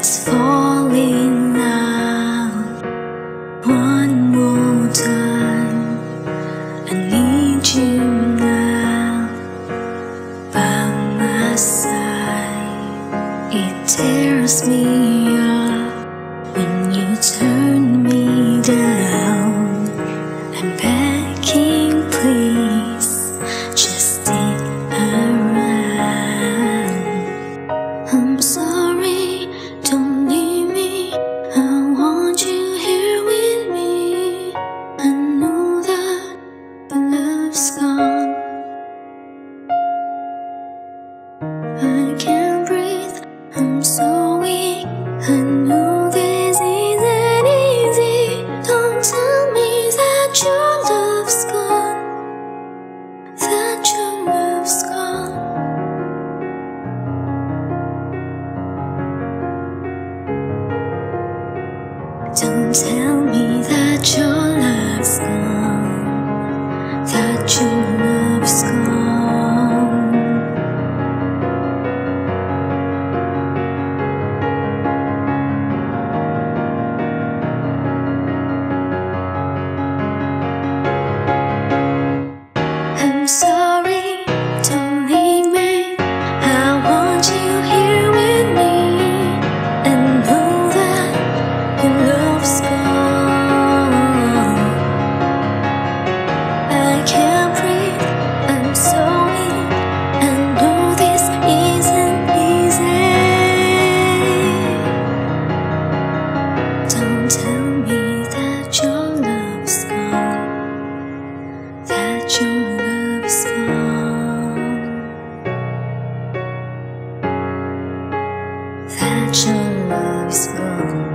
that's falling out. One more time, I need you now, by my side. It tears me up when you turn me down. I'm begging, please, just stay around. I'm sorry. I can't breathe, I'm so weak. I know this isn't easy. Don't tell me that your love's gone, that your love's gone. Don't tell me that your love's gone, that your love's gone. That your love's gone.